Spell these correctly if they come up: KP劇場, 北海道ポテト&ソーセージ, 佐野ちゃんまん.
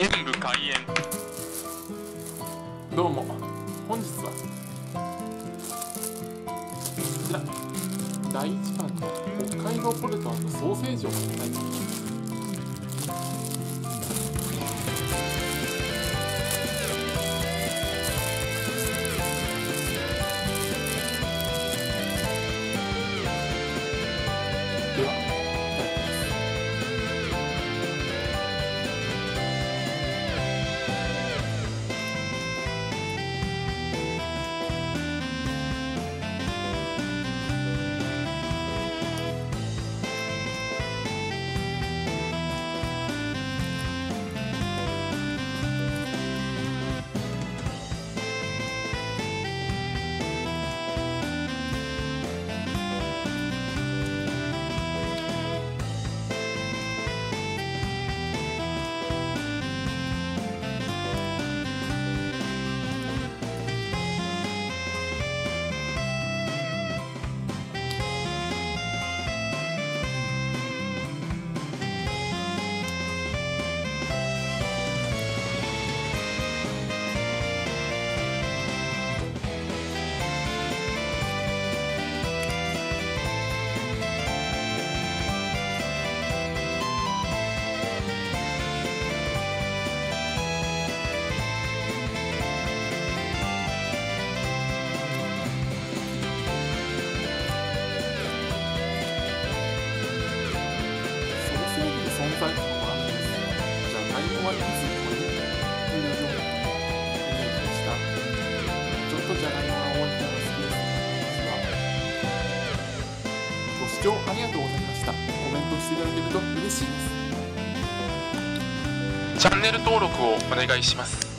演武開演。どうも本日はこちら第1弾の北海道ポテト&ソーセージを食べたいと思います。ご視聴ありがとうございました。コメントしていただけると嬉しいです。チャンネル登録をお願いします。